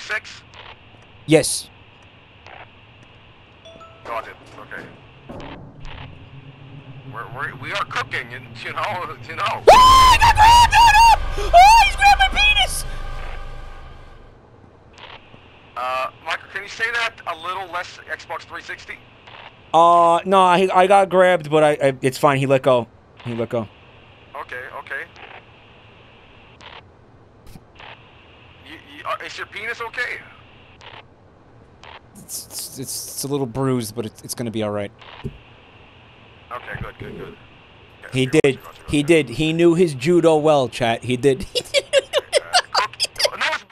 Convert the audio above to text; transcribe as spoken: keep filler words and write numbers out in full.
six? Yes. Got it. Okay. We're, we're, we are cooking, and you know, you know. Oh, he got grabbed! No, no! Oh, he's grabbed my penis! Uh, Michael, can you say that a little less Xbox three sixty? Uh, no, I, I got grabbed, but I, I, it's fine. He let go. He let go. Okay, okay. You, you, uh, is your penis okay? It's, it's, it's a little bruised, but it's, it's gonna be all right. Okay, good, good, good. Okay, he did. He did. He knew his judo well, chat. He did. He did.